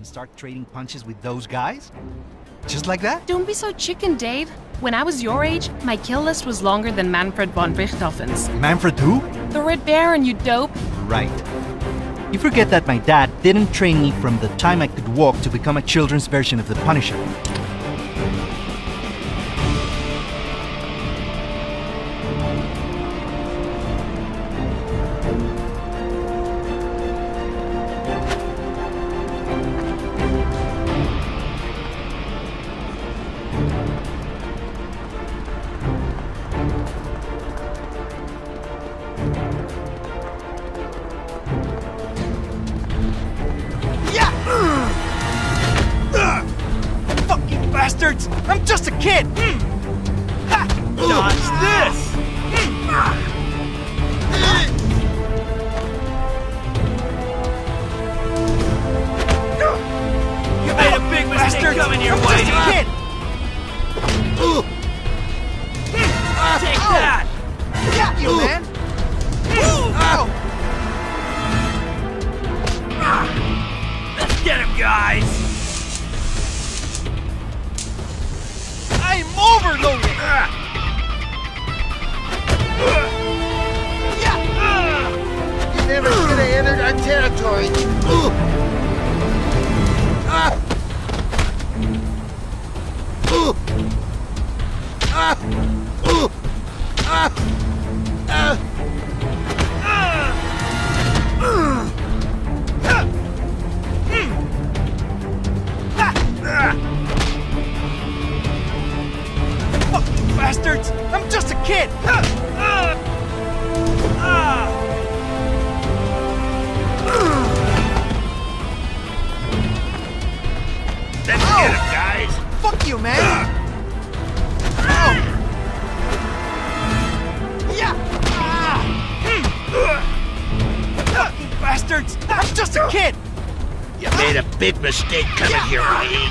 and start trading punches with those guys? Just like that? Don't be so chicken, Dave. When I was your age, my kill list was longer than Manfred von Richthofen's. Manfred who? The Red Baron, you dope. Right. You forget that my dad didn't train me from the time I could walk to become a children's version of the Punisher. I'm just a kid! Ha! Dodge this! You made a big mistake coming your way, kid! Take that! Got you, man! Let's get him, guys! Overload! You never should have entered our territory! Bastards! I'm just a kid! Let's get him, guys! Fuck you, man! Yeah. Fucking bastards! I'm just a kid! You made a big mistake coming here, buddy!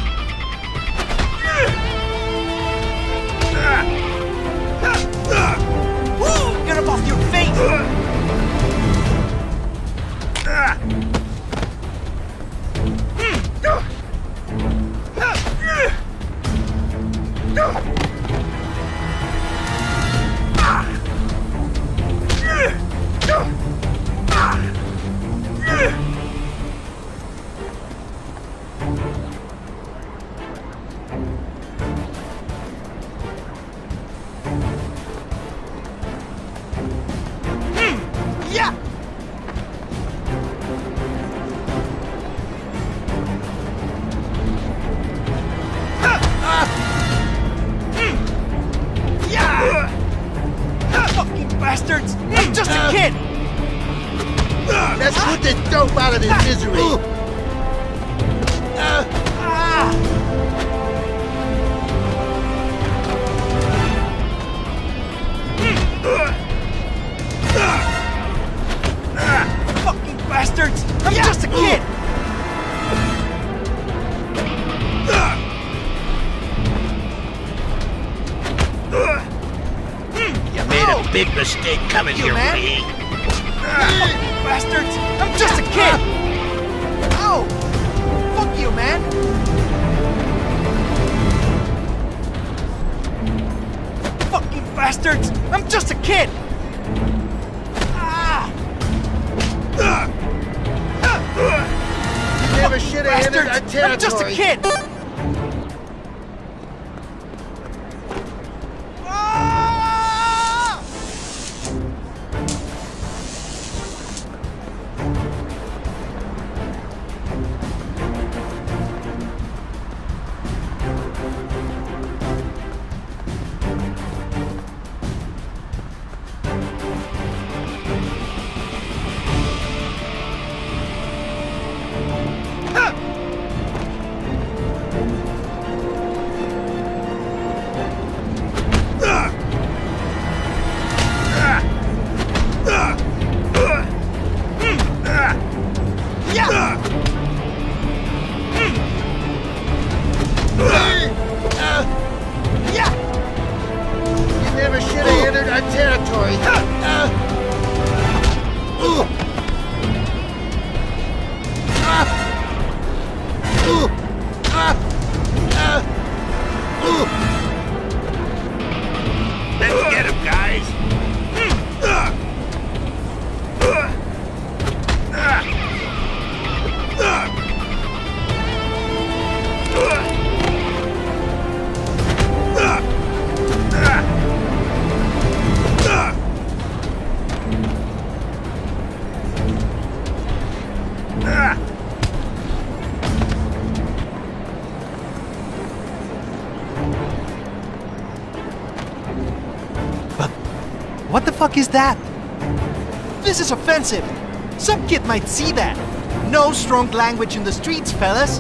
Get up off your face! Bastards! I'm just a kid! Let's put this dope out of this misery! Fucking bastards! I'm just a kid! Big mistake coming here, man. Bastards! I'm just a kid! Ow! Fuck you, man! Fucking bastards! I'm just a kid! You never should have entered our territory! I'm just a kid! But what the fuck is that? This is offensive. Some kid might see that. No strong language in the streets, fellas.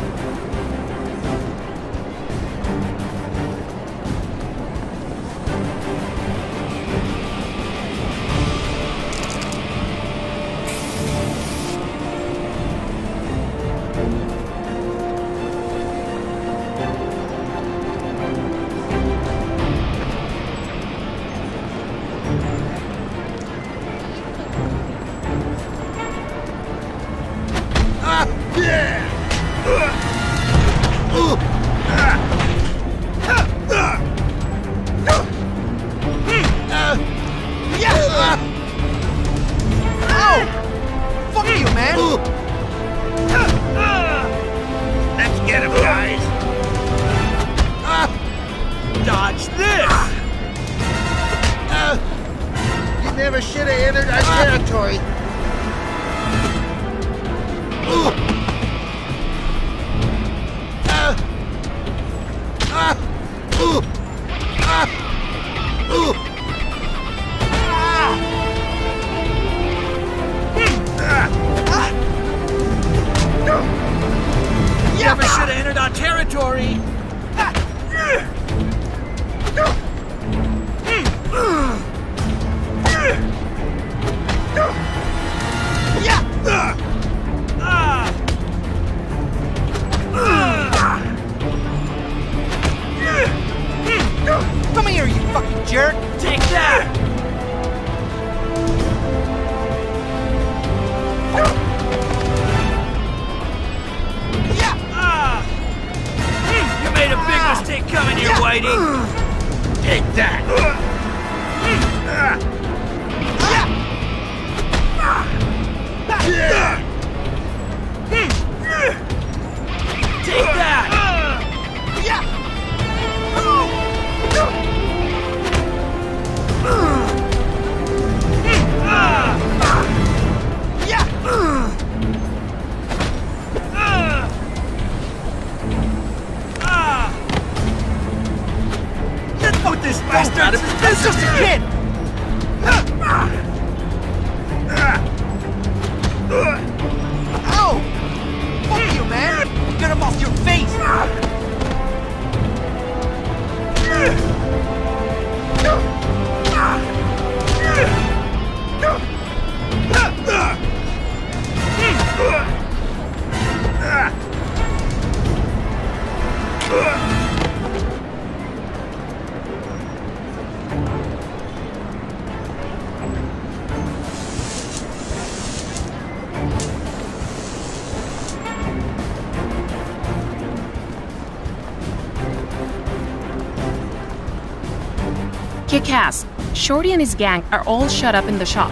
Kick-ass. Shorty and his gang are all shut up in the shop.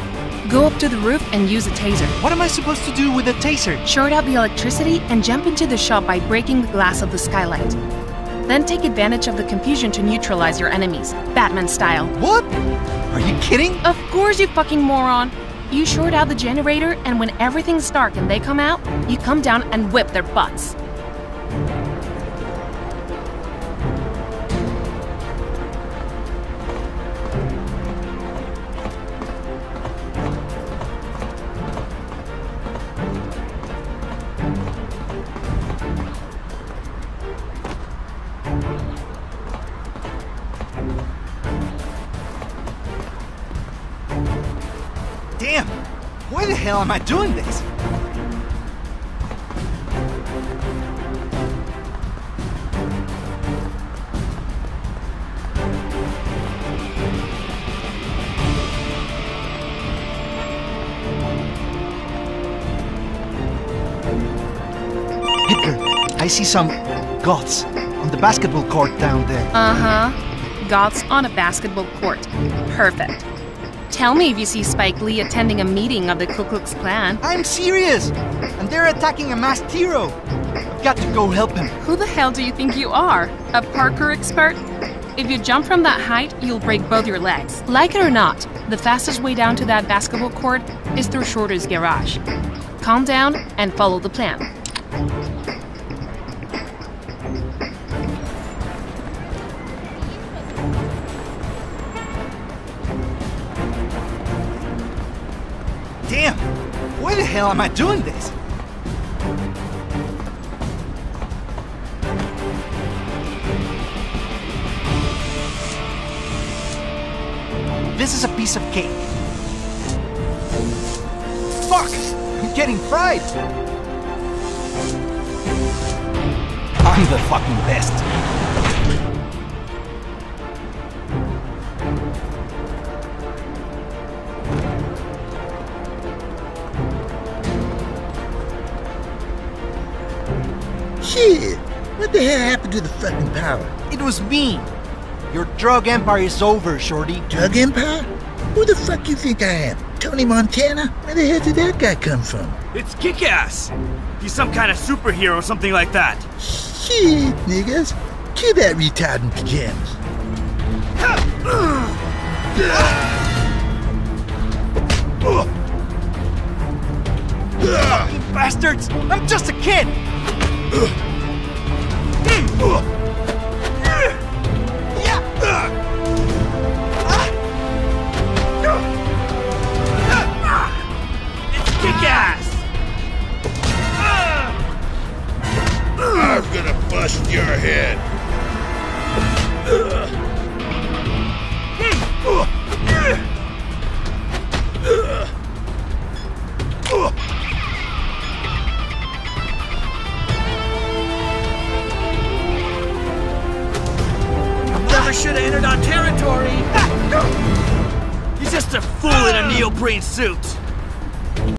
Go up to the roof and use a taser. What am I supposed to do with a taser? Short out the electricity and jump into the shop by breaking the glass of the skylight. Then take advantage of the confusion to neutralize your enemies, Batman style. What? Are you kidding? Of course, you fucking moron. You short out the generator, and when everything's dark and they come out, you come down and whip their butts. Why am I doing this? Hitler, I see some gods on the basketball court down there. Uh-huh. Gods on a basketball court. Perfect. Tell me if you see Spike Lee attending a meeting of the Ku Klux Klan. I'm serious! And they're attacking a masked hero! I've got to go help him. Who the hell do you think you are? A parkour expert? If you jump from that height, you'll break both your legs. Like it or not, the fastest way down to that basketball court is through Shorter's garage. Calm down and follow the plan. Damn! Why the hell am I doing this? This is a piece of cake. Fuck! I'm getting fried! I'm the fucking best. Shit! What the hell happened to the fucking power? It was me! Your drug empire is over, shorty. Drug empire? Who the fuck you think I am? Tony Montana? Where the hell did that guy come from? It's Kick-Ass! He's some kind of superhero or something like that. Shit, niggas. Kill that retard in pajamas. You bastards! I'm just a kid! Bust your head. Never should have entered our territory. He's just a fool in a neoprene suit.